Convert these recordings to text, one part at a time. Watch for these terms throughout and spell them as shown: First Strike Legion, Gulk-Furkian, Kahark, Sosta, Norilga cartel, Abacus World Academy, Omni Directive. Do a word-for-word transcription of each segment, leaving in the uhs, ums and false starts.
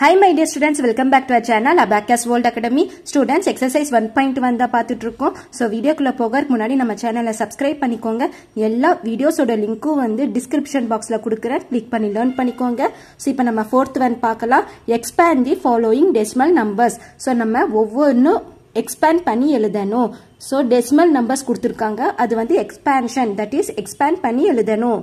Hi my dear students, welcome back to our channel Abacus World Academy. Students, exercise one point one தான் பார்த்துட்டு இருக்கோம். So வீடியோக்குள்ள போகிறதுக்கு முன்னாடி நம்ம சேனலை சப்ஸ்கிரைப் பண்ணிக்கோங்க. எல்லா வீடியோஸோட லிங்க்கும் வந்து டிஸ்கிரிப்ஷன் பாக்ஸ்ல கொடுக்கிறேன். கிளிக் பண்ணி லேர்ன் பண்ணிக்கோங்க. So இப்போ நம்ம fourth one பார்க்கலாம். Expand the following decimal numbers. So நம்ம ஒவ்வொன்னும் expand பண்ணி எழுதணும். So decimal numbers கொடுத்திருக்காங்க. அது வந்து expansion, that is expand பண்ணி எழுதணும்.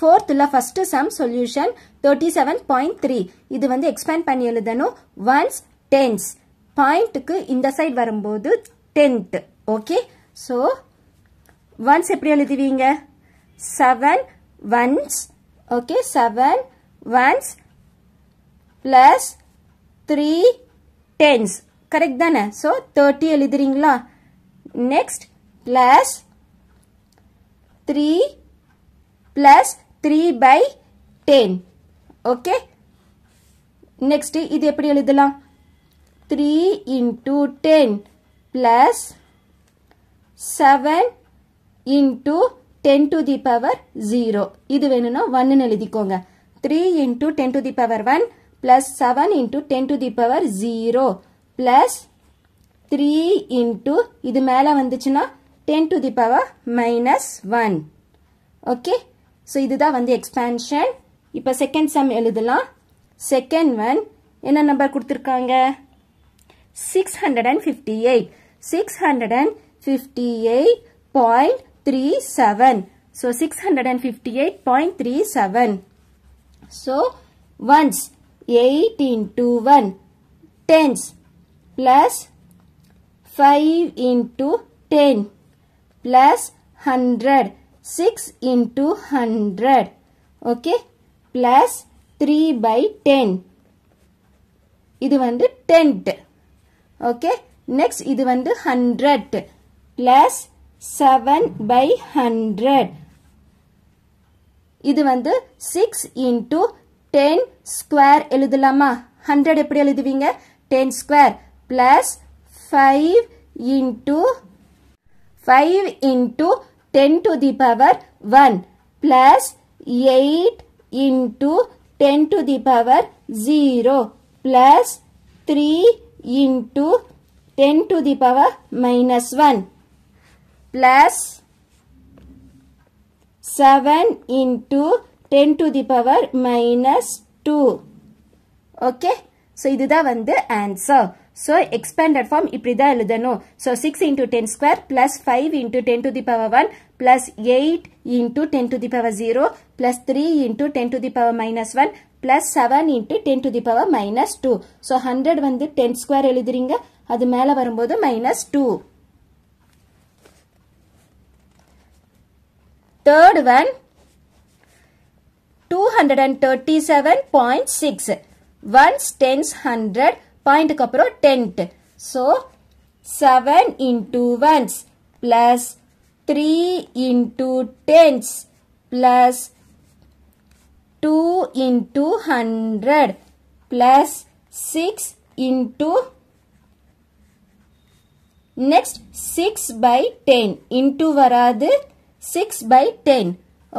Fourth la first sum solution thirty-seven point three இது வந்து expand பண்ணி எழுதணும். Ones, tens, point க்கு இந்த சைடு வரும்போது tenth. ஓகே, சோ ones எப்படி எழுதுவீங்க? seven ones, okay, seven ones plus three tens, correct தானே? சோ thirty எழுதுறீங்களா? next plus three plus three by ten. Okay, next இது எப்படி எழுதலாம்? three into ten plus seven into ten to the power zero. இது வேணும்னா one ன்னு எழுதிக்கோங்க. three into ten to the power one plus seven into ten to the power zero plus three into இது மேல வந்துச்சுன்னா ten to the power minus one. Okay, so இதுதான் வந்து expansion. இப்போ second sum எழுதலாம். Second one என்ன number கொடுத்திருக்காங்க? six fifty-eight. six fifty-eight point three seven. So six fifty-eight point three seven. So ones, eight into one, tens plus five into ten plus one hundred, six into one hundred, okay, plus three by ten. இது வந்து tenth. Okay, next இது வந்து hundred plus seven by one hundred. இது வந்து six into ten square எழுதலாமா? one hundred எப்படி எழுதுவீங்க? ten square plus five into ten to the power one plus eight into ten to the power zero plus three into ten to the power minus one plus seven into ten to the power minus two. Okay, so இதுதான் வந்து answer. So expanded form இப்படிதான் எழுதணும். So six into ten square plus five into ten to the power one plus eight into ten to the power zero plus three into ten to the power minus one plus seven into ten to the power minus two. So one hundred வந்து ten square எழுதுறீங்க. அது மேல வரும்போது minus two. Third one two thirty-seven point six. Ones, tens, hundred, point கப்புறோ tenth. So seven into ones plus three into tens plus two into one hundred plus six into, next six by ten, into வராது, six by ten.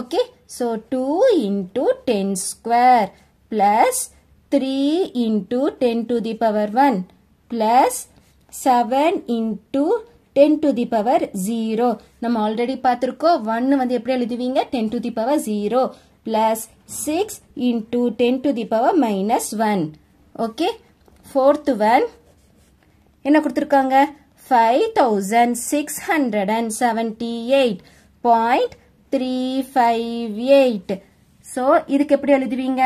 Okay, so two into ten square plus three into ten to the power one plus seven into ten to the power zero. நம்ம already பார்த்திருக்கோம். one வந்து எப்படி எழுதுவீங்க? ten to the power zero plus six into ten to the power minus one. Okay, fourth one என்ன கொடுத்திருக்காங்க? five thousand six hundred seventy-eight point three five eight. So இதுக்கு எப்படி எழுதுவீங்க?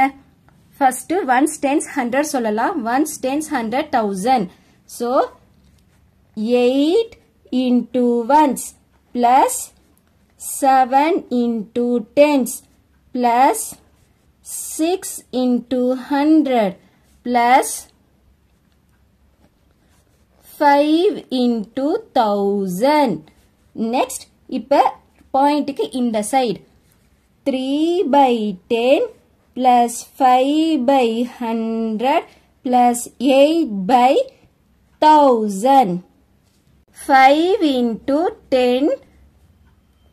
First ones, tens, hundred சொல்லலாம். ones, tens, hundred, thousand. So eight into ones plus seven into tens plus six into one hundred plus five into one thousand. Next இப்ப point க்கு இந்த side three by ten plus five by one hundred plus eight by one thousand. five into ten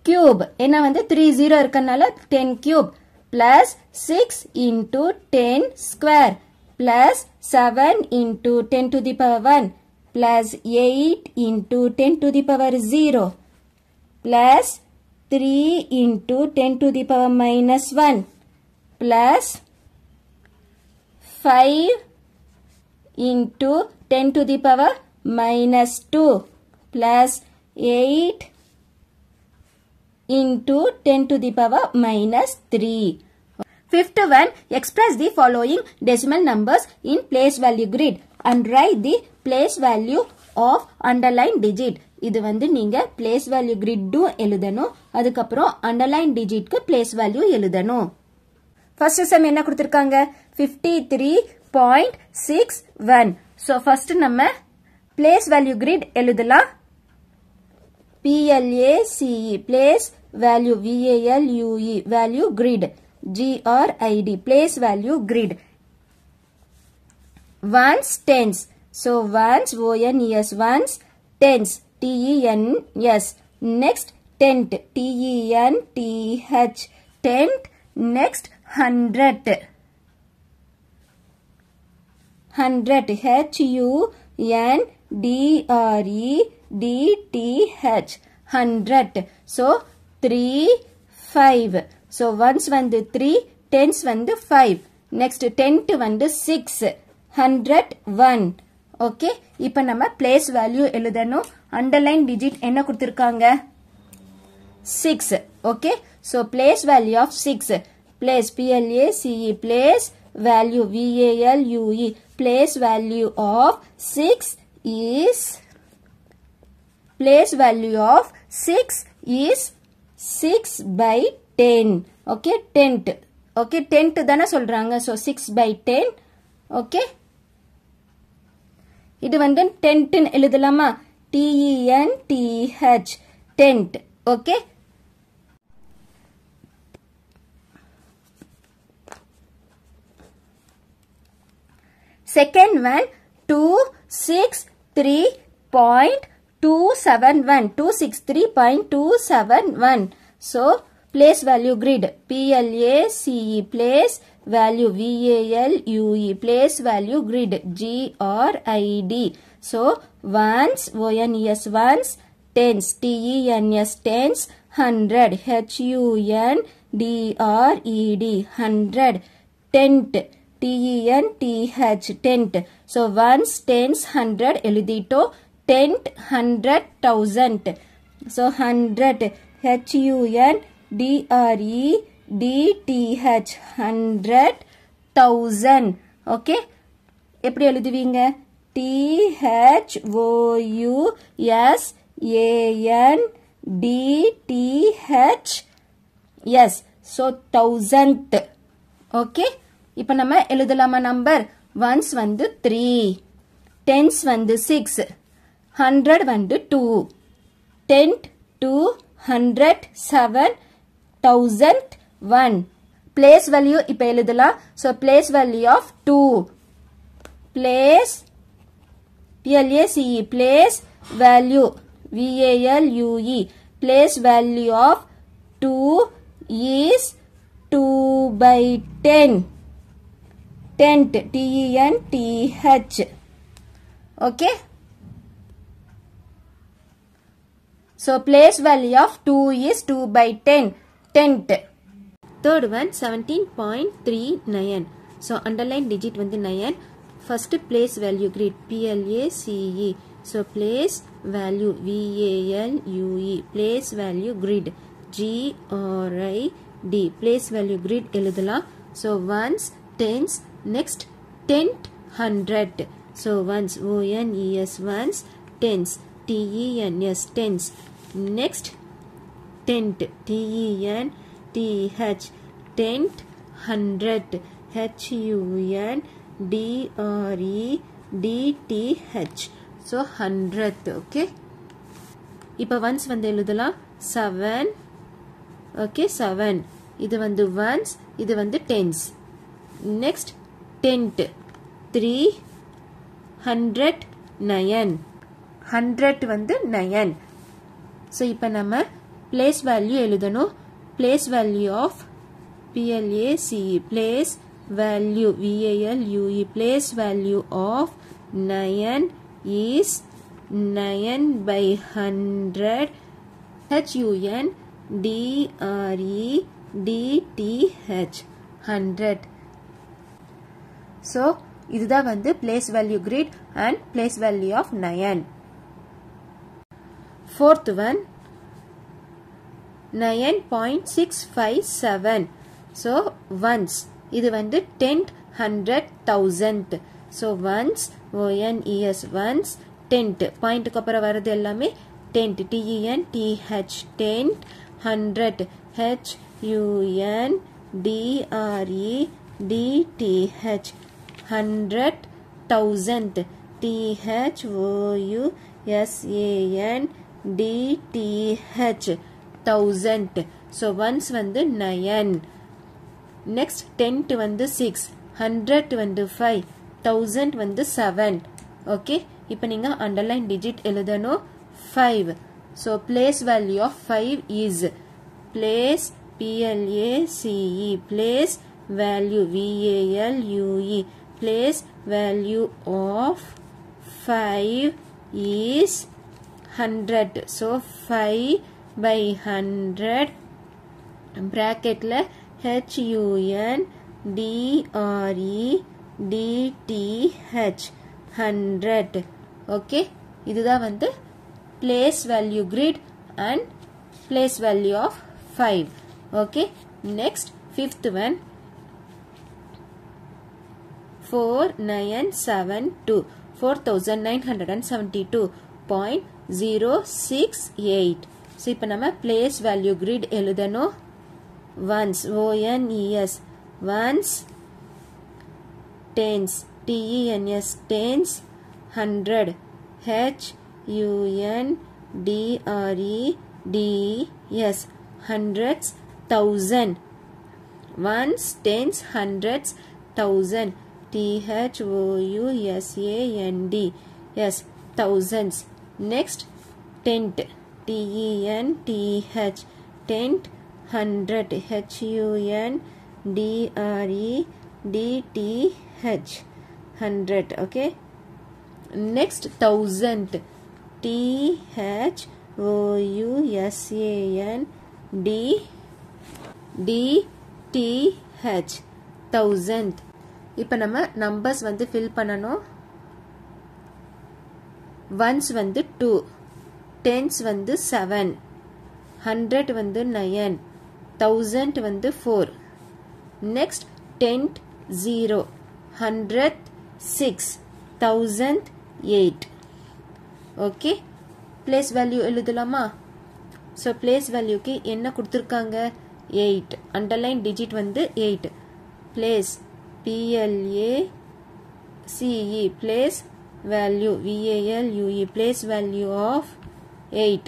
cube என்ன வந்து three zero இருக்கனால ten cube plus six into ten square plus seven into ten to the power one plus eight into ten to the power zero plus three into ten to the power minus one plus five into ten to the power minus two plus eight into ten to the power minus three. Fifth one, express the following decimal numbers in place value grid and write the place value of underlined digit. இது வந்து நீங்க place value grid எழுதணும், அதுக்கப்புறம் underlined digitக்கு place value எழுதணும். First sum என்ன கொடுத்திருக்காங்க? fifty-three point six one. So first நம்ம place value grid எழுதலாம். P L A C E place value V A L U E value grid G R I D place value grid. Ones, tens. So ones, O N E S, ones, tens, T E N S. Next tent, T E N T H, tent. Next hundred, hundred, H U N D R E D T H, hundred. So three, five. So ones vandu three, tens vandu five. Next tent vandu six, hundred one. Okay, இப்போ நம்ம place value எழுதணும். Underline digit என்ன கொடுத்திருக்காங்க? six. Okay, so place value of six. Place P L A C E place value V A L U E place value of six is place value of six is six by ten. Okay, tent. Okay, tent தான சொல்றாங்க. So six by ten. Okay, இது வந்து tent எழுதலாமா? T E N T H, tent. Okay, second one, two six three point two seven one, two six three point two seven one. So place value grid P L A C E place value V A L U E place value grid G R I D. So ones, O N E S, ones, tens, T E N S, tens, hundred, H U N D R E D, hundred, tent, T E N T H, tent. So ones, tens, hundred eludito, tent, hundred, thousand. So hundred, H U N D R E D T H, hundred thousand. Okay, எப்படி எழுதுவீங்க? T H O U S A N D T H S. So thousandth. Okay, இப்ப நம்ம எழுதலாமா number? Ones வந்து three, tens வந்து six, hundred வந்து two, tent two, hundred seven, thousand one. Place value இப்ப எழுதலாம். So place value of two, place P L A C E place value V A L U E place value of two is two by ten, tent, T E N T H. Okay, so place value of two is two by ten, tent. Third one, seventeen point three nine. So underline digit vandu nine. First place value grid P L A C E. So place value V A L U E place value grid G R I D place value grid eludhalam. So ones, tens, next tent, hundred. So ones, O N E S, ones, tens, T E N S, tens. Next tent, T E N T H, tent, hundred, H U N D R E D T H. So hundredth. Okay, இப்ப ones வந்து எழுதலாம். Seven. Okay, seven. இது வந்து ones, இது வந்து tens. Next tent, three, hundred, nine. Hundred வந்து nine. So இப்ப நம்ம place value எழுதணும். Place value of P L A C E place value, V A L U E, place value of nine is nine by one hundred, H U N, D R E D T H, one hundred. So, இதுதான் வந்து place value grid and place value of nine. Fourth one, nine point six five seven. So, once, இது வந்து tenth, hundred, thousandth. So, once, O N E S, once, tenth. Point கொப்பர வருது எல்லாமே, tenth, T E N T H, tenth, hundred, H U N D R E D T H, hundred, thousandth, T H O U S A N D T H, thousandth. So, once வந்து nine. Next, tenth வந்து six, hundred வந்து five, thousand வந்து seven. Okay, இப்ப நீங்க underline digit எழுதணும் five. So, place value of five is place, P L A C E, place value, V A L U E, place value of five is one hundred. So, five by one hundred, bracket le H U N D R E D T H, one hundred. Okay, இதுதா வந்து place value grid and place value of five. Okay, next, fifth one, four nine seven two, four thousand nine hundred seventy-two point zero six eight. So, இப்ப நம்ம place value grid எழுதனோ, once, O N E S, once, tens, T E N S, tens, hundred, H U N D R E D S, hundreds, thousand, once, tens, hundreds, thousand, T H O U S A N D, yes, thousands. Next, tenth, T E N T H, tenth, hundred, H U N D R E D T H, hundred. Okay, next, thousandth, T H O U S A N D D T H, thousandth. இப்ப நம்ம numbers வந்து fill பண்ணனும். Ones வந்து two, tens வந்து seven, hundred வந்து nine, thousand வந்து four. Next, tenth zero, hundredth six, thousandth eight. Okay, place value எழுதலாமா? So, place value க்கு என்ன கொடுத்திருக்காங்க? eight. Underline digit வந்து eight. Place, P L A C E, place value, V A L U E, place value of eight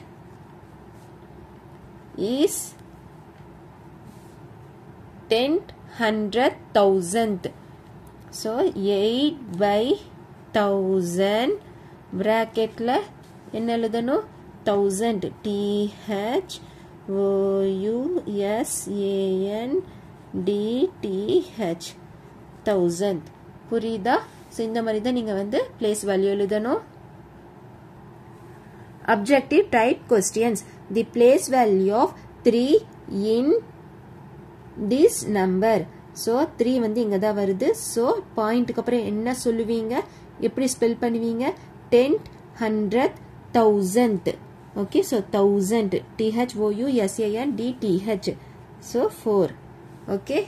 is tenth, hundredth, thousandth. So, eight by one thousand, bracket la enna eludano thousand, T H O U S A N D T H, thousandth. புரியுதா? So, இந்த மரிதான் நீங்கள் வந்து place value எழுதனோ. Objective type questions. The place value of three in this number. So, three வந்து இங்கதா வருது. So, point கப்பரம் என்ன சொல்லுவீங்க? எப்படி spell பண்ணுவீங்க? tenth, hundredth, thousandth. Okay, so, thousandth. T H O U S A N D T H. So, four. Okay.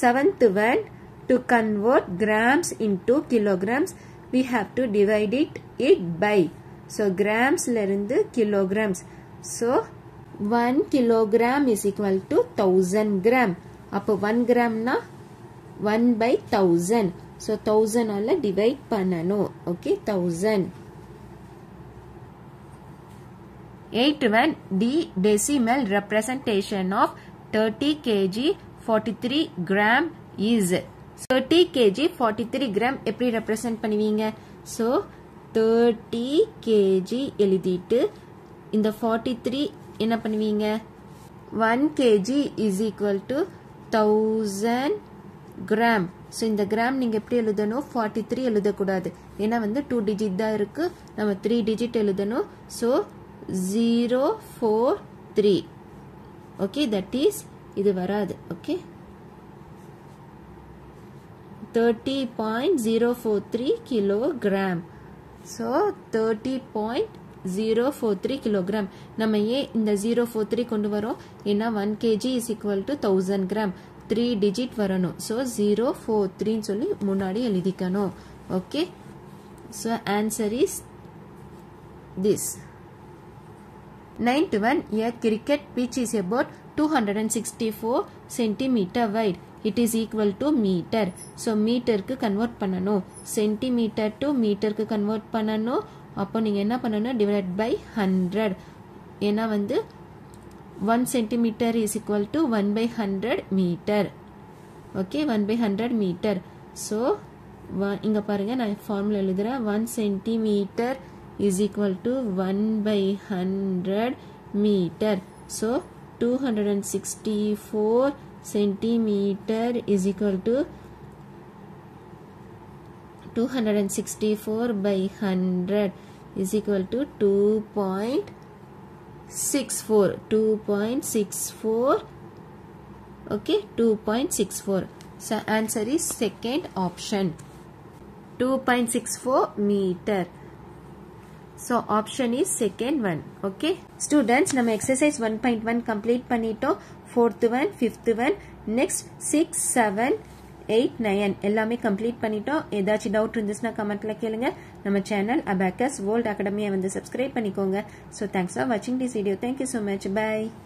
Seventh one, to convert grams into kilograms, we have to divide it, it by. So, grams lerundu kilograms. So, one kilogram is equal to one thousand gram. Appo one gram na one by one thousand. So, one thousand alla divide panano. Okay, one thousand. Eighth one, the decimal representation of thirty kilograms. forty-three gram is. thirty kilograms, forty-three gram எப்படி represent பண்ணுவீங்க? So, thirty kilograms எலிதிட்டு இந்த forty-three என்ன பண்ணுவீங்க? one kilogram is equal to thousand gram. So இந்த gram நீங்க எப்படி எழுதணும், forty-three எழுதக்கூடாது, ஏன்னா வந்து two digit தான் இருக்கு, நம்ம three digit எழுதணும். So zero four three. Okay, that is இது வராது. Okay, thirty point zero four three kilogram. So thirty point zero four three kilogram. நம்ம ஏன் இந்த zero four three கொண்டு வரோம், ஏன்னா one kilogram is equal to one thousand gram, three digit வரணும். So zero four three ன்னு சொல்லி முன்னாடி எழுதிக்கணும். Okay, so answer is this. Ninth one, a cricket pitch is about two hundred sixty-four centimeter wide. It is equal to meter. So meter க்கு convert பண்ணணும், centimeter to meter க்கு convert பண்ணணும். அப்போ நீங்க என்ன பண்ணணும், divide by one hundred. ஏன்னா வந்து one centimeter is equal to one by one hundred meter. Okay, one by one hundred meter. So இங்க பாருங்க, நான் ஃபார்முலா எழுதுறேன். one centimeter is equal to one by one hundred meter. So two hundred sixty-four centimeter is equal to two hundred sixty-four by one hundred is equal to two point six four. two point six four. Okay, two point six four. So answer is second option, two point six four meter. So option is second one. Okay students, நம்ம exercise one point one complete பண்ணிட்டோம். fourth one, fifth one, next six seven eight nine எல்லாமே complete பண்ணிட்டோம். ஏதாச்சும் doubt இருந்துச்சுன்னா கமெண்ட்ல கேளுங்க. நம்ம channel Abacus World Academy வந்து subscribe பண்ணிக்கோங்க. So thanks for watching this video. Thank you so much. Bye.